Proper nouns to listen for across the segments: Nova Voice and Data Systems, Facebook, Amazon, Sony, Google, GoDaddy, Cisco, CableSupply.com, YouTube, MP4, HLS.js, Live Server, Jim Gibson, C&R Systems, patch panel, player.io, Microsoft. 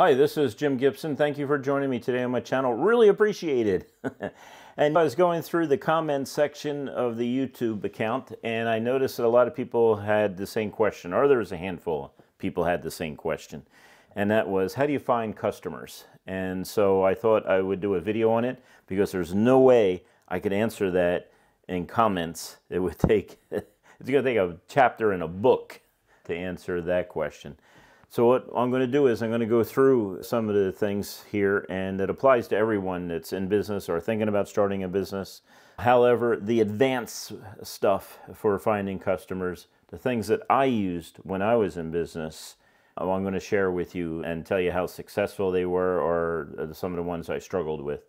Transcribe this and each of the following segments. Hi, this is Jim Gibson. Thank you for joining me today on my channel. Really appreciate it. And I was going through the comment section of the YouTube account, and I noticed that a lot of people had the same question, or there was a handful of people had the same question, and that was, how do you find customers? And so I thought I would do a video on it, because there's no way I could answer that in comments. It would take, it's going to take a chapter in a book to answer that question. So what I'm going to do is I'm going to go through some of the things here, and it applies to everyone that's in business or thinking about starting a business. However, the advanced stuff for finding customers, the things that I used when I was in business, I'm going to share with you and tell you how successful they were or some of the ones I struggled with.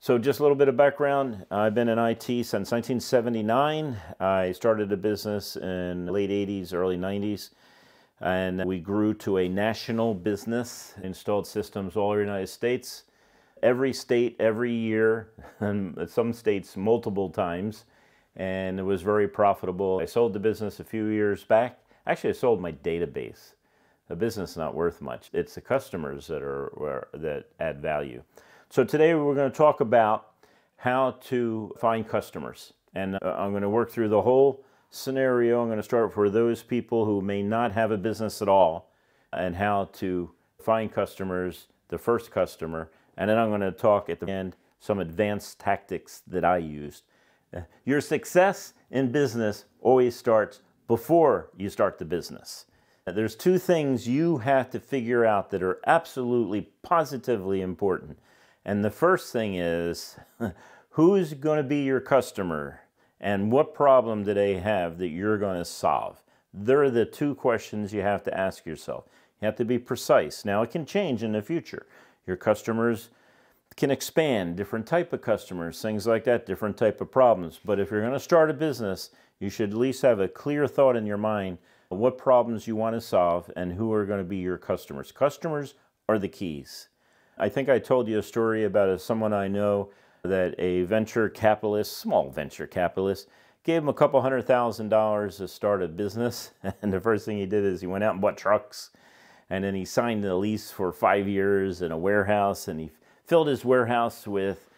So just a little bit of background. I've been in IT since 1979. I started a business in the late 80s, early 90s. And we grew to a national business, installed systems all over the United States, every state, every year, and some states multiple times, and it was very profitable. I sold the business a few years back. Actually, I sold my database. The business is not worth much. It's the customers that are that add value. So today we're going to talk about how to find customers, and I'm going to work through the whole scenario. I'm going to start for those people who may not have a business at all, and how to find customers, the first customer, and then I'm going to talk at the end some advanced tactics that I used. Your success in business always starts before you start the business. There's two things you have to figure out that are absolutely positively important, and the first thing is who's going to be your customer? And what problem do they have that you're going to solve? They're the two questions you have to ask yourself. You have to be precise. Now, it can change in the future. Your customers can expand, different type of customers, things like that, different type of problems. But if you're going to start a business, you should at least have a clear thought in your mind of what problems you want to solve and who are going to be your customers. Customers are the keys. I think I told you a story about someone I know that a venture capitalist, small venture capitalist, gave him a couple $100,000 to start a business. And the first thing he did is he went out and bought trucks. And then he signed a lease for 5 years in a warehouse. And he filled his warehouse with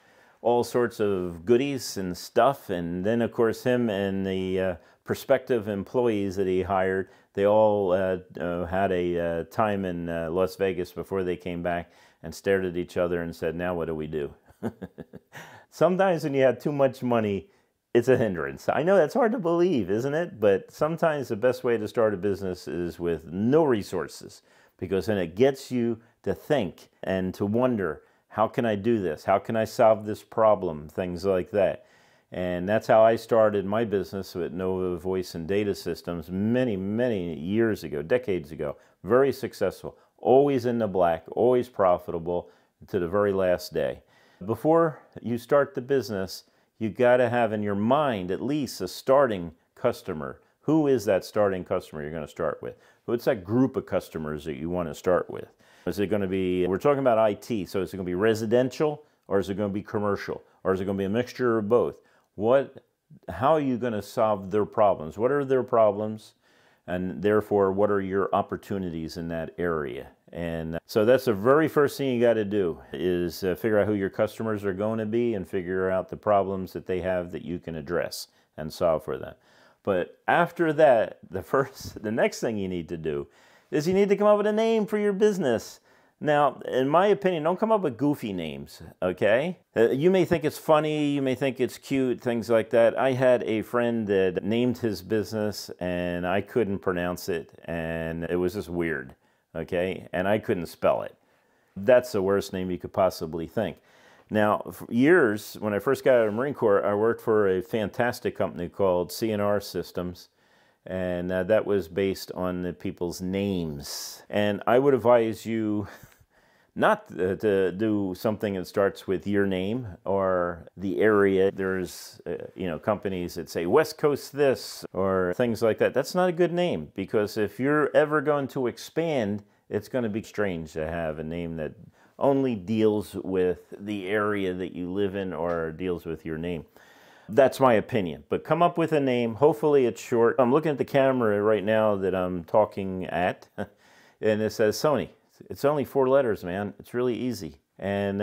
all sorts of goodies and stuff. And then, of course, him and the prospective employees that he hired, they all had a time in Las Vegas before they came back and stared at each other and said, now what do we do? Sometimes when you have too much money, it's a hindrance. I know that's hard to believe, isn't it? But sometimes the best way to start a business is with no resources, because then it gets you to think and to wonder, how can I do this? How can I solve this problem? Things like that. And that's how I started my business with Nova Voice and Data Systems many, many years ago, decades ago. Very successful, always in the black, always profitable to the very last day. Before you start the business, you got to have in your mind at least a starting customer. Who is that starting customer you're going to start with? What's that group of customers that you want to start with? Is it going to be, we're talking about IT, so is it going to be residential, or is it going to be commercial, or is it going to be a mixture of both? How are you going to solve their problems? What are their problems? And therefore, what are your opportunities in that area? And so that's the very first thing you got to do, is figure out who your customers are going to be and figure out the problems that they have that you can address and solve for them. But after that, the next thing you need to do is you need to come up with a name for your business. Now, in my opinion, don't come up with goofy names, okay? You may think it's funny, you may think it's cute, things like that. I had a friend that named his business, and I couldn't pronounce it, and it was just weird, okay? And I couldn't spell it. That's the worst name you could possibly think. Now, for years, when I first got out of the Marine Corps, I worked for a fantastic company called C&R Systems, and that was based on the people's names. And I would advise you not to do something that starts with your name or the area. There's you know, companies that say West Coast this or things like that. That's not a good name, because if you're ever going to expand, it's going to be strange to have a name that only deals with the area that you live in or deals with your name. That's my opinion, but come up with a name. Hopefully it's short. I'm looking at the camera right now that I'm talking at, and it says Sony. It's only 4 letters, man. It's really easy. And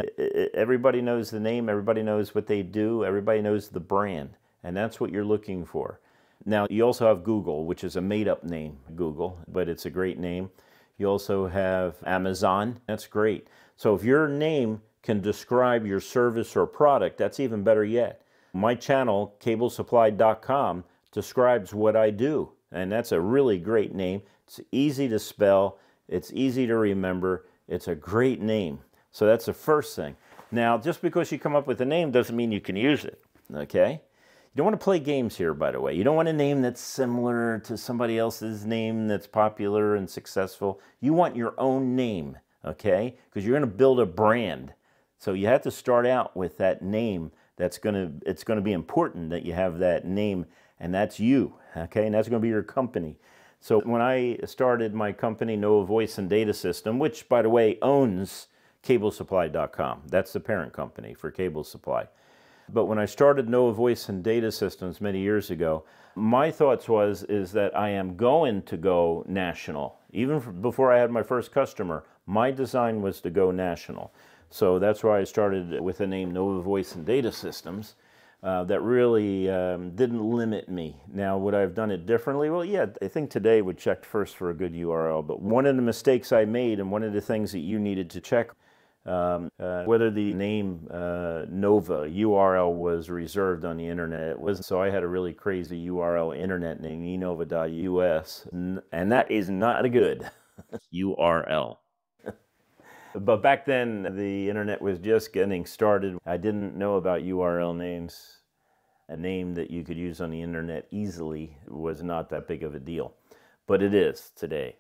everybody knows the name, everybody knows what they do, everybody knows the brand, and that's what you're looking for. Now, you also have Google, which is a made-up name, Google, but it's a great name. You also have Amazon. That's great. So if your name can describe your service or product, that's even better yet. My channel, CableSupply.com, describes what I do, and that's a really great name. It's easy to spell. It's easy to remember. It's a great name. So that's the first thing. Now, just because you come up with a name doesn't mean you can use it, okay? You don't want to play games here, by the way. You don't want a name that's similar to somebody else's name that's popular and successful. You want your own name, okay? Because you're going to build a brand. So you have to start out with that name. That's it's going to be important that you have that name, and that's you, okay? And that's going to be your company. So when I started my company, Nova Voice and Data System, which, by the way, owns CableSupply.com. That's the parent company for Cable Supply. But when I started Nova Voice and Data Systems many years ago, my thoughts is that I am going to go national. Even before I had my first customer, my design was to go national. So that's why I started with the name Nova Voice and Data Systems. That really didn't limit me. Now, would I have done it differently? Well, yeah, I think today we checked first for a good URL, but one of the mistakes I made and one of the things that you needed to check whether the name Nova URL was reserved on the internet. It wasn't, so I had a really crazy URL internet name, enova.us, and that is not a good URL. But back then, the internet was just getting started. I didn't know about URL names. A name that you could use on the internet easily was not that big of a deal, but it is today.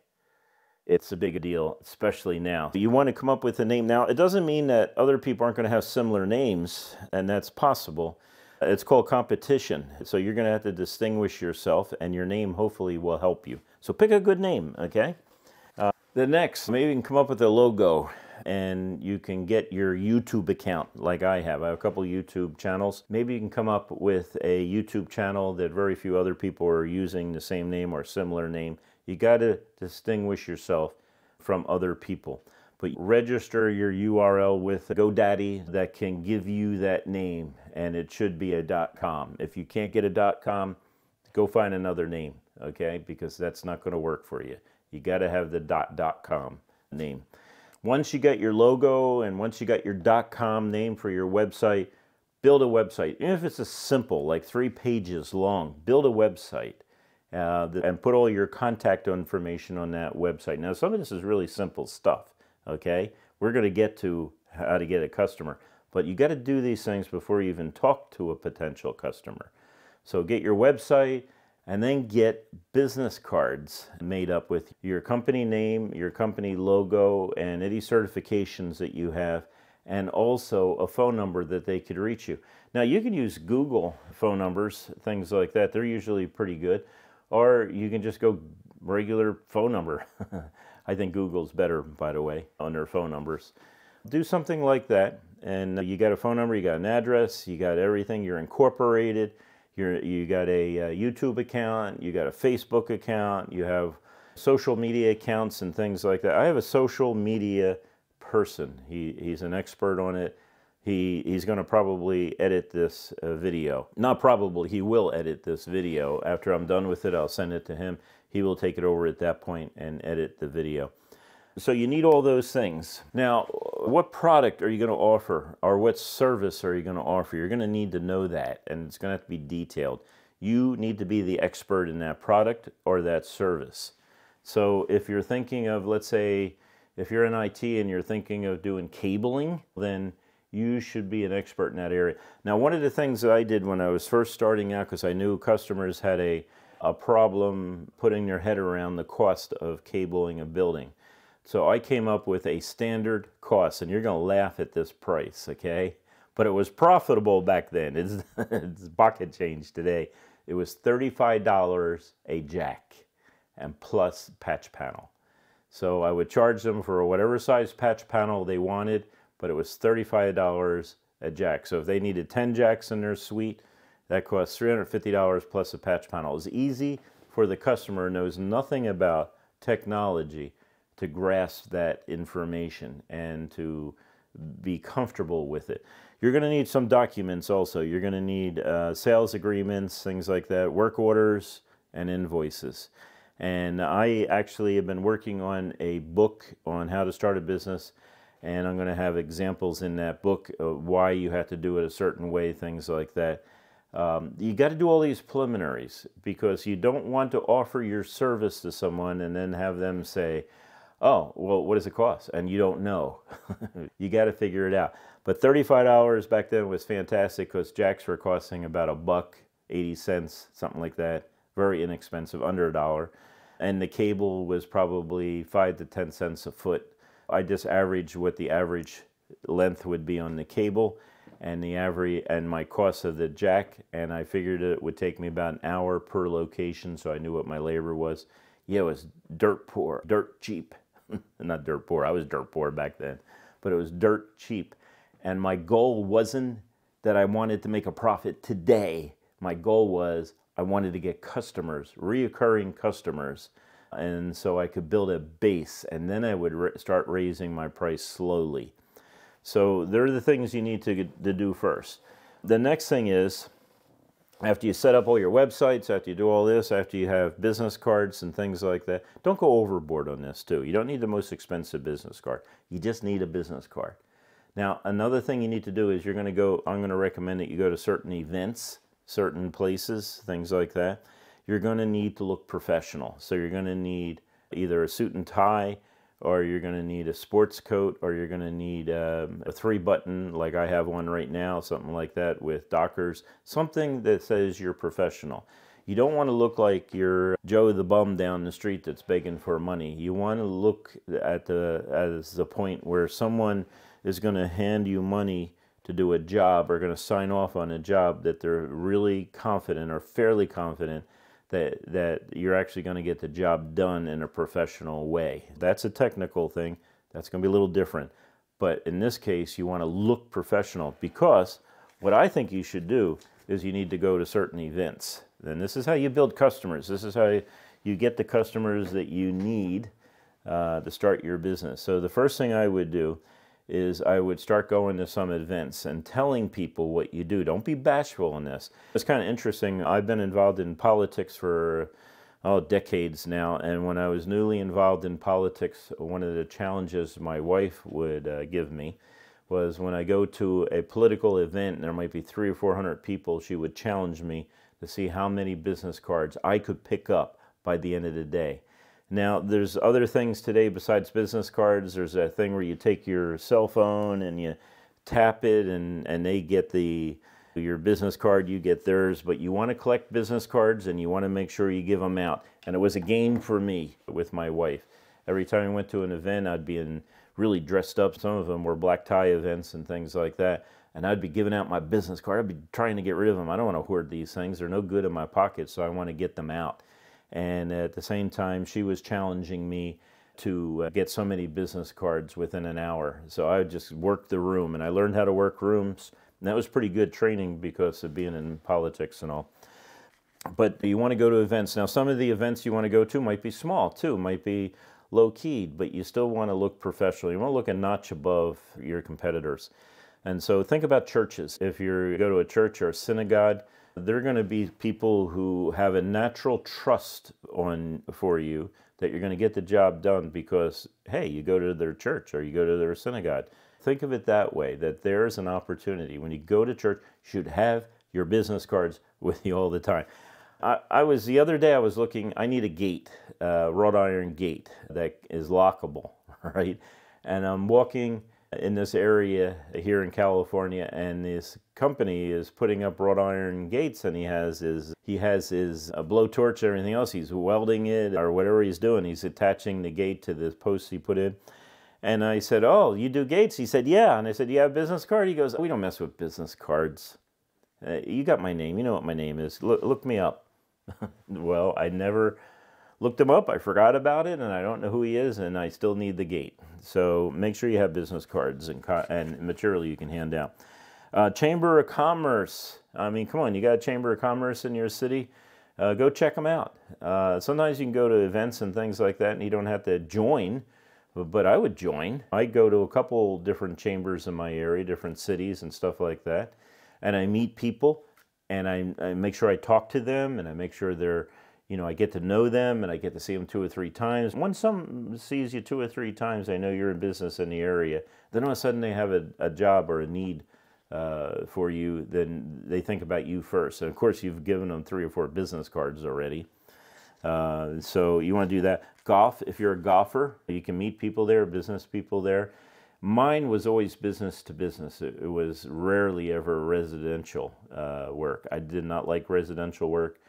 It's a big deal, especially now. You want to come up with a name. Now, it doesn't mean that other people aren't going to have similar names, and that's possible. It's called competition. So you're going to have to distinguish yourself, and your name hopefully will help you. So pick a good name, okay? The next, maybe you can come up with a logo, and you can get your YouTube account like I have. I have a couple YouTube channels. Maybe you can come up with a YouTube channel that very few other people are using the same name or similar name. You got to distinguish yourself from other people. But register your URL with GoDaddy that can give you that name, and it should be a .com. If you can't get a .com, go find another name, okay? Because that's not going to work for you. You got to have the .com name. Once you got your logo and once you got your .com name for your website, build a website. Even if it's a simple, like 3 pages long, build a website and put all your contact information on that website. Now, some of this is really simple stuff, okay? We're going to get to how to get a customer, but you got to do these things before you even talk to a potential customer. So get your website, and then get business cards made up with your company name, your company logo, and any certifications that you have, and also a phone number that they could reach you. Now, you can use Google phone numbers, things like that. They're usually pretty good. Or you can just go regular phone number. I think Google's better, by the way, on their phone numbers. Do something like that, and you got a phone number, you got an address, you got everything, you're incorporated. You got a YouTube account, you got a Facebook account, you have social media accounts and things like that. I have a social media person. He's an expert on it. He's going to probably edit this video. Not probably, he will edit this video. After I'm done with it, I'll send it to him. He will take it over at that point and edit the video. So you need all those things. Now, what product are you going to offer, or what service are you going to offer? You're going to need to know that, and it's going to have to be detailed. You need to be the expert in that product or that service. So if you're thinking of, let's say, if you're in IT and you're thinking of doing cabling, then you should be an expert in that area. Now, one of the things that I did when I was first starting out, because I knew customers had a problem putting their head around the cost of cabling a building. So I came up with a standard cost, and you're going to laugh at this price, okay? But it was profitable back then. It's pocket change today. It was $35 a jack and plus patch panel. So I would charge them for whatever size patch panel they wanted, but it was $35 a jack. So if they needed 10 jacks in their suite, that cost $350 plus a patch panel. It was easy for the customer who knows nothing about technology to grasp that information and to be comfortable with it. You're going to need some documents also. You're going to need sales agreements, things like that, work orders, and invoices. And I actually have been working on a book on how to start a business, and I'm going to have examples in that book of why you have to do it a certain way, things like that. You got to do all these preliminaries because you don't want to offer your service to someone and then have them say, oh, well, what does it cost? And you don't know. You got to figure it out. But $35 back then was fantastic because jacks were costing about $1.80, something like that. Very inexpensive, under $1. And the cable was probably 5 to 10 cents a foot. I just averaged what the average length would be on the cable and the average and my cost of the jack, and I figured it would take me about an hour per location, so I knew what my labor was. Yeah, it was dirt poor, dirt cheap. Not dirt poor, I was dirt poor back then, but it was dirt cheap. And my goal wasn't that I wanted to make a profit today. My goal was I wanted to get customers, reoccurring customers, and so I could build a base, and then I would start raising my price slowly. So there are the things you need to do first. The next thing is, after you set up all your websites, after you do all this, after you have business cards and things like that, don't go overboard on this too. You don't need the most expensive business card. You just need a business card. Now, another thing you need to do is I'm going to recommend that you go to certain events, certain places, things like that. You're going to need to look professional. So you're going to need either a suit and tie, or you're going to need a sports coat, or you're going to need a 3-button, like I have one right now, something like that with Dockers, something that says you're professional. You don't want to look like you're Joe the bum down the street that's begging for money. You want to look at the point where someone is going to hand you money to do a job or going to sign off on a job that they're really confident or fairly confident that you're actually going to get the job done in a professional way. That's a technical thing. That's going to be a little different. But in this case, you want to look professional, because what I think you should do is you need to go to certain events. And this is how you build customers. This is how you get the customers that you need to start your business. So the first thing I would do is I would start going to some events and telling people what you do. Don't be bashful in this. It's kind of interesting. I've been involved in politics for, decades now. And when I was newly involved in politics, one of the challenges my wife would give me was when I go to a political event and there might be 300 or 400 people, she would challenge me to see how many business cards I could pick up by the end of the day. Now, there's other things today besides business cards. There's that thing where you take your cell phone and you tap it, and they get your business card, you get theirs. But you want to collect business cards, and you want to make sure you give them out. And it was a game for me with my wife. Every time I went to an event, I'd be really dressed up. Some of them were black tie events and things like that. And I'd be giving out my business card. I'd be trying to get rid of them. I don't want to hoard these things. They're no good in my pocket, so I want to get them out. And at the same time, she was challenging me to get so many business cards within an hour. So I would just work the room, and I learned how to work rooms. And that was pretty good training because of being in politics and all. But you want to go to events. Now, some of the events you want to go to might be small too, might be low-keyed, but you still want to look professional. You want to look a notch above your competitors. And so think about churches. If you go to a church or a synagogue, they're going to be people who have a natural trust for you that you're going to get the job done because, hey, you go to their church or you go to their synagogue. Think of it that way, that there's an opportunity. When you go to church, you should have your business cards with you all the time. The other day I was looking, I need a gate, a wrought iron gate that is lockable, right? And I'm walking in this area here in California, and this company is putting up wrought iron gates, and he has his blowtorch and everything else. He's welding it or whatever he's doing. He's attaching the gate to the post he put in. And I said, oh, you do gates? He said, yeah. And I said, do you have a business card? He goes, we don't mess with business cards. You got my name. You know what my name is. Look me up. Well, I never looked him up, I forgot about it, and I don't know who he is, and I still need the gate. So make sure you have business cards and material you can hand out. Chamber of Commerce. I mean, come on, you got a Chamber of Commerce in your city? Go check them out. Sometimes you can go to events and things like that, and you don't have to join, but I would join. I go to a couple different chambers in my area, different cities and stuff like that, and I meet people, and I make sure I talk to them, and I make sure they're, you know, I get to know them, and I get to see them 2 or 3 times. Once someone sees you 2 or 3 times, they know you're in business in the area. Then all of a sudden they have a job or a need for you, then they think about you first. And of course, you've given them 3 or 4 business cards already. So you want to do that. Golf, if you're a golfer, you can meet people there, business people there. Mine was always business to business. It was rarely ever residential work. I did not like residential work.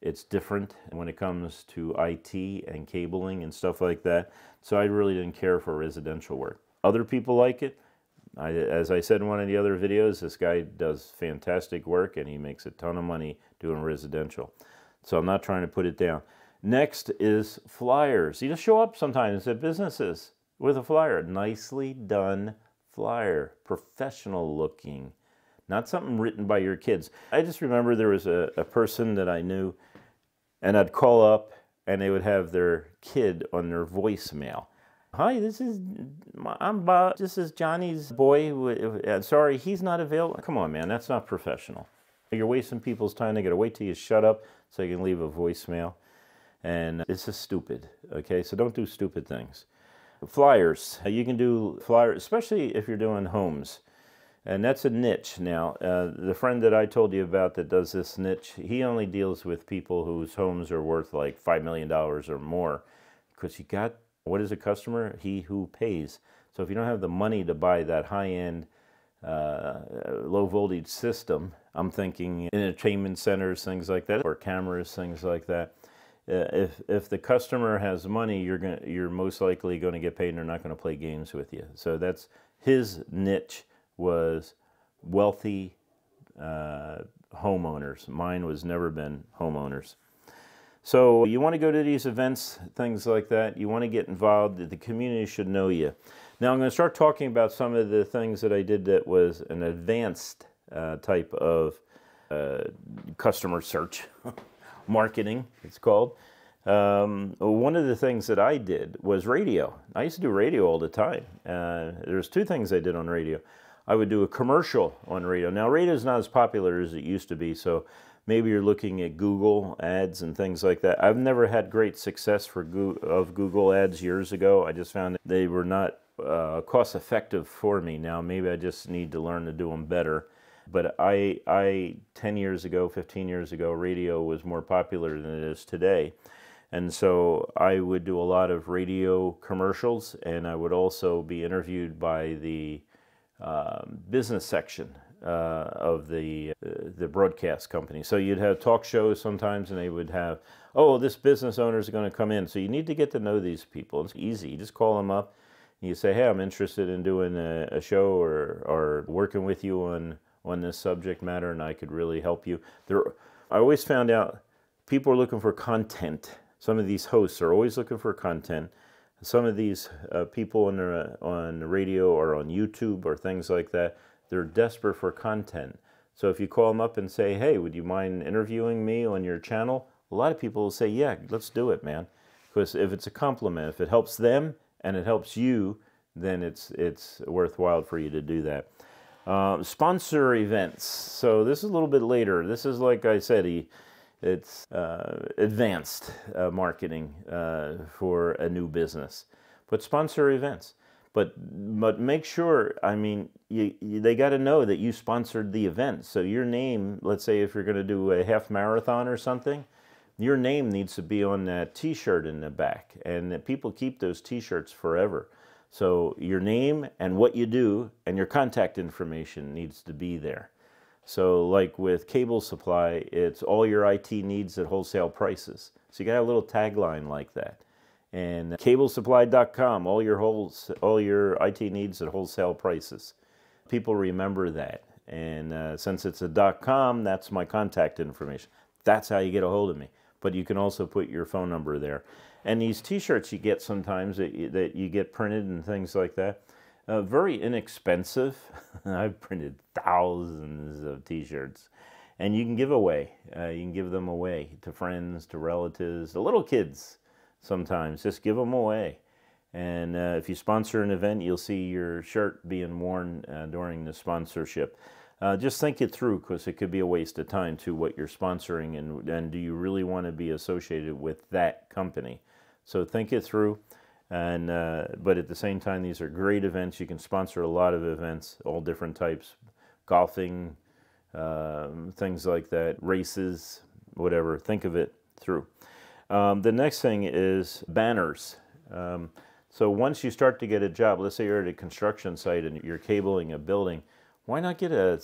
It's different when it comes to IT and cabling and stuff like that. So I really didn't care for residential work. Other people like it. As I said in one of the other videos, this guy does fantastic work and he makes a ton of money doing residential. So I'm not trying to put it down. Next is flyers. You just show up sometimes at businesses with a flyer, nicely done flyer, professional looking, not something written by your kids. I just remember there was a person that I knew, and I'd call up and they would have their kid on their voicemail. Hi, I'm Bob. This is Johnny's boy. Sorry, he's not available. Come on, man, that's not professional. You're wasting people's time. They gotta wait till you shut up so you can leave a voicemail. And it's just stupid, okay? So don't do stupid things. Flyers, you can do flyers, especially if you're doing homes. And that's a niche now. The friend that I told you about that does this niche, he only deals with people whose homes are worth like $5 million or more. Because you got, what is a customer? He who pays. So if you don't have the money to buy that high-end, low voltage system, I'm thinking entertainment centers, things like that, or cameras, things like that. If the customer has money, you're most likely going to get paid, and they're not going to play games with you. So that's his niche, was wealthy homeowners. Mine was never been homeowners. So you want to go to these events, things like that. You want to get involved. The community should know you. Now I'm going to start talking about some of the things that I did that was an advanced type of customer search. Marketing, it's called. One of the things that I did was radio. I used to do radio all the time. There's 2 things I did on radio. I would do a commercial on radio. Now, radio is not as popular as it used to be, so maybe you're looking at Google ads and things like that. I've never had great success of Google ads years ago. I just found that they were not cost effective for me. Now, maybe I just need to learn to do them better. But 10 years ago, 15 years ago, radio was more popular than it is today. And so I would do a lot of radio commercials, and I would also be interviewed by the business section of the broadcast company. So you'd have talk shows sometimes, and they would have, oh, this business owner is going to come in. So you need to get to know these people. It's easy. You just call them up, and you say, hey, I'm interested in doing a show or working with you on this subject matter, and I could really help you. I always found out people are looking for content. Some of these hosts are always looking for content. Some of these people on the radio or on YouTube or things like that, they're desperate for content. So if you call them up and say, hey, would you mind interviewing me on your channel? A lot of people will say, yeah, let's do it, man. Because if it's a compliment, if it helps them and it helps you, then it's worthwhile for you to do that. Sponsor events. So this is a little bit later. This is, like I said, it's advanced marketing for a new business. But sponsor events. But make sure, I mean, they got to know that you sponsored the event. So your name, let's say if you're going to do a half marathon or something, your name needs to be on that T-shirt in the back. And people keep those T-shirts forever. So your name and what you do and your contact information needs to be there. So like with Cable Supply, it's all your IT needs at wholesale prices. So you got a little tagline like that. And CableSupply.com, all your IT needs at wholesale prices. People remember that. And since it's a .com, that's my contact information. That's how you get a hold of me. But you can also put your phone number there. And these T-shirts you get sometimes that you get printed and things like that, very inexpensive. I've printed thousands of T-shirts, and you can give away. You can give them away to friends, to relatives, to little kids. Sometimes just give them away, And if you sponsor an event, you'll see your shirt being worn during the sponsorship. Just think it through, because it could be a waste of time to what you're sponsoring, and do you really want to be associated with that company? So think it through. And but at the same time, these are great events. You can sponsor a lot of events, all different types, golfing, things like that, races, whatever. Think of it through. The next thing is banners. So once you start to get a job, let's say you're at a construction site and you're cabling a building, why not get a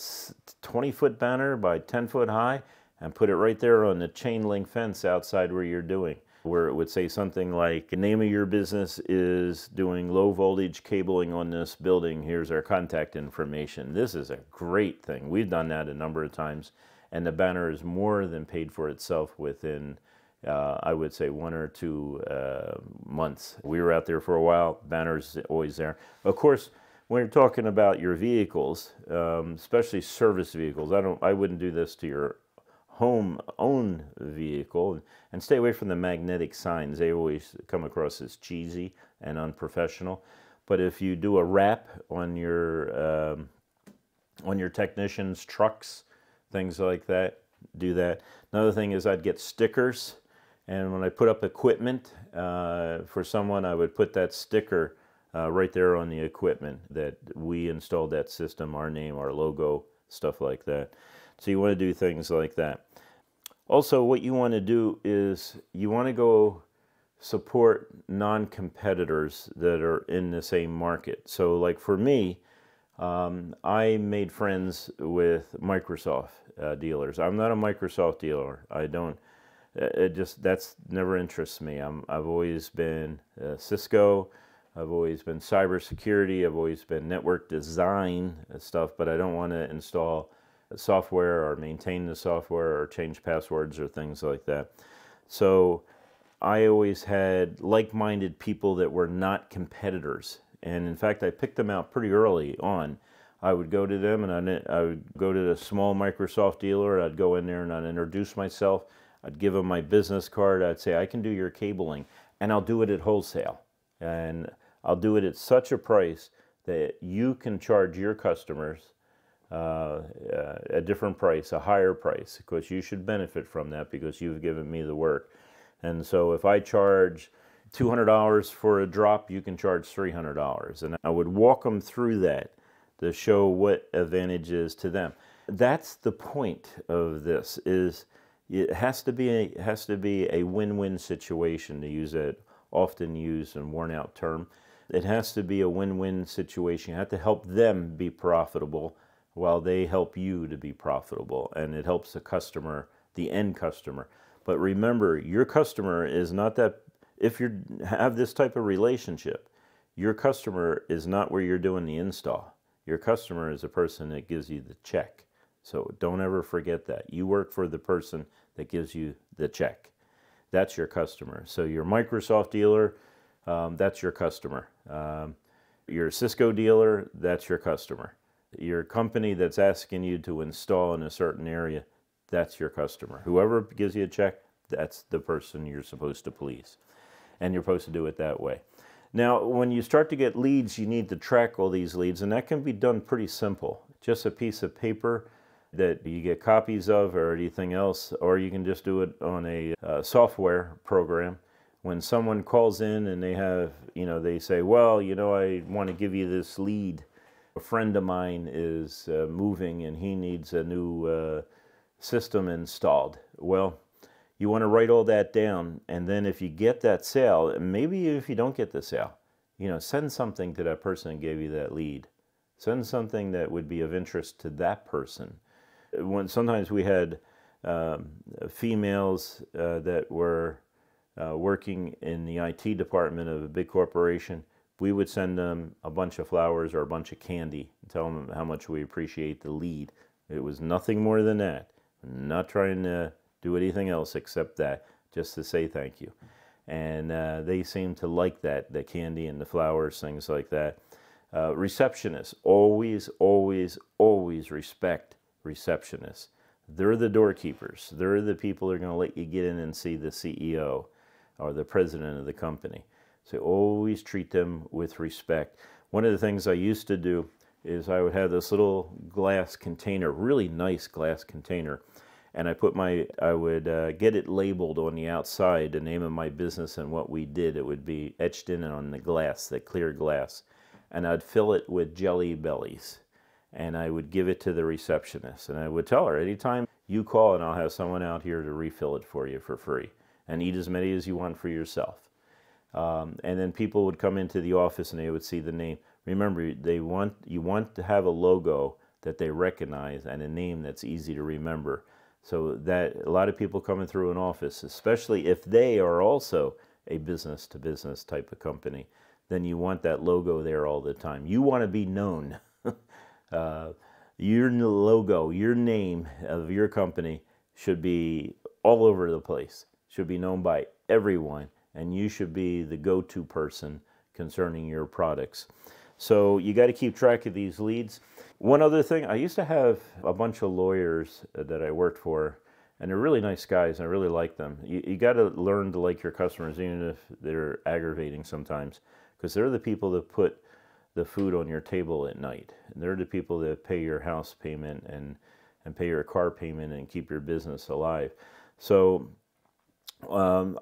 20-foot banner by 10-foot high and put it right there on the chain link fence outside where you're doing, where it would say something like, the name of your business is doing low voltage cabling on this building. Here's our contact information. This is a great thing. We've done that a number of times, and the banner is more than paid for itself within, I would say, 1 or 2 months. We were out there for a while. Banner's always there. Of course, when you're talking about your vehicles, especially service vehicles, I wouldn't do this to your home-owned vehicle, and stay away from the magnetic signs. They always come across as cheesy and unprofessional. But if you do a wrap on your technicians' trucks, things like that, do that. Another thing is I'd get stickers, and when I put up equipment for someone, I would put that sticker right there on the equipment that we installed that system, our name, our logo, stuff like that. So you want to do things like that. Also, what you want to do is you want to go support non-competitors that are in the same market. So like for me, I made friends with Microsoft dealers. I'm not a Microsoft dealer. I don't, it just, that's never interests me. I've always been Cisco. I've always been cybersecurity. I've always been network design and stuff, but I don't want to install software or maintain the software or change passwords or things like that. So I always had like-minded people that were not competitors, and in fact I picked them out pretty early on. I would go to them, and I would go to the small Microsoft dealer, and I'd go in there and I'd introduce myself. I'd give them my business card. I'd say, I can do your cabling, and I'll do it at wholesale, and I'll do it at such a price that you can charge your customers a different price, a higher price. Of course, you should benefit from that because you've given me the work. And so if I charge $200 for a drop, you can charge $300. And I would walk them through that to show what advantage is to them. That's the point of this, is it has to be a win-win situation, to use that often used and worn out term. It has to be a win-win situation. You have to help them be profitable while they help you to be profitable, and it helps the customer, the end customer. But remember, your customer is not that, if you have this type of relationship, your customer is not where you're doing the install. Your customer is the person that gives you the check. So don't ever forget that. You work for the person that gives you the check. That's your customer. So your Microsoft dealer, that's your customer. Your Cisco dealer, that's your customer. Your company that's asking you to install in a certain area, that's your customer. Whoever gives you a check, that's the person you're supposed to please. And you're supposed to do it that way. Now, when you start to get leads, you need to track all these leads, and that can be done pretty simple. Just a piece of paper that you get copies of or anything else, or you can just do it on a software program. When someone calls in and they have, you know, they say, well, you know, I want to give you this lead. A friend of mine is moving and he needs a new system installed. Well, you want to write all that down, and then if you get that sale, maybe if you don't get the sale, you know, send something to that person who gave you that lead. Send something that would be of interest to that person. When sometimes we had females that were working in the IT department of a big corporation, we would send them a bunch of flowers or a bunch of candy and tell them how much we appreciate the lead. It was nothing more than that. I'm not trying to do anything else except that, just to say thank you. And they seemed to like that, the candy and the flowers, things like that. Receptionists, always, always, always respect receptionists. They're the doorkeepers. They're the people that are going to let you get in and see the CEO or the president of the company. So always treat them with respect. One of the things I used to do is I would have this little glass container, really nice glass container, and I would get it labeled on the outside, the name of my business and what we did. It would be etched in on the glass, the clear glass, and I'd fill it with Jelly Bellies, and I would give it to the receptionist, and I would tell her, anytime you call and I'll have someone out here to refill it for you for free, and eat as many as you want for yourself. And then people would come into the office and they would see the name. Remember, you want to have a logo that they recognize and a name that's easy to remember. So that a lot of people coming through an office, especially if they are also a business-to-business type of company, then you want that logo there all the time. You want to be known. Your logo, your name of your company should be all over the place, should be known by everyone, and you should be the go-to person concerning your products. So you got to keep track of these leads. One other thing, I used to have a bunch of lawyers that I worked for, and they're really nice guys, and I really like them. You got to learn to like your customers, even if they're aggravating sometimes, because they're the people that put the food on your table at night, and they're the people that pay your house payment and pay your car payment and keep your business alive. So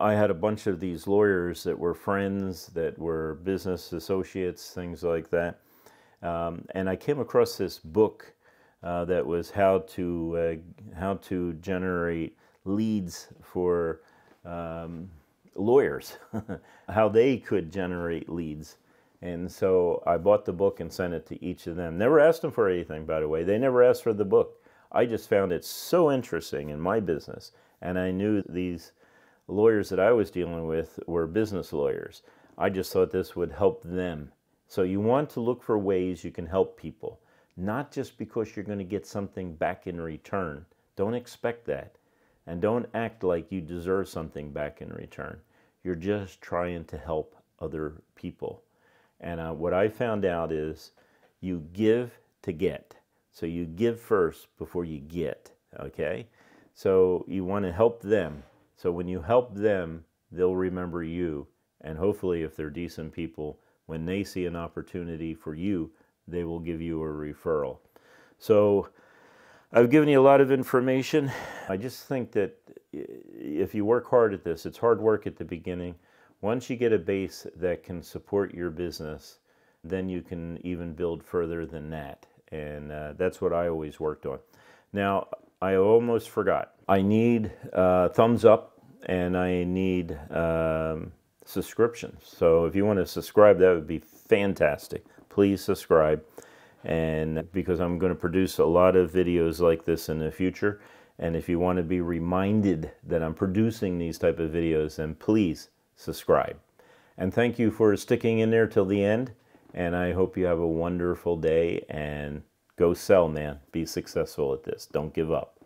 I had a bunch of these lawyers that were friends, that were business associates, things like that. And I came across this book that was how to generate leads for lawyers, how they could generate leads. And so I bought the book and sent it to each of them. Never asked them for anything, by the way. They never asked for the book. I just found it so interesting in my business, and I knew these lawyers that I was dealing with were business lawyers. I just thought this would help them. So you want to look for ways you can help people, not just because you're going to get something back in return. Don't expect that, and don't act like you deserve something back in return. You're just trying to help other people. And what I found out is you give to get. So you give first before you get, okay? So you want to help them. So when you help them, they'll remember you. And hopefully, if they're decent people, when they see an opportunity for you, they will give you a referral. So I've given you a lot of information. I just think that if you work hard at this, it's hard work at the beginning. Once you get a base that can support your business, then you can even build further than that. And that's what I always worked on. Now, I almost forgot. I need thumbs up, and I need subscriptions. So if you want to subscribe, that would be fantastic. Please subscribe, and because I'm going to produce a lot of videos like this in the future. And if you want to be reminded that I'm producing these type of videos, then please subscribe. And thank you for sticking in there till the end. And I hope you have a wonderful day, and go sell, man. Be successful at this. Don't give up.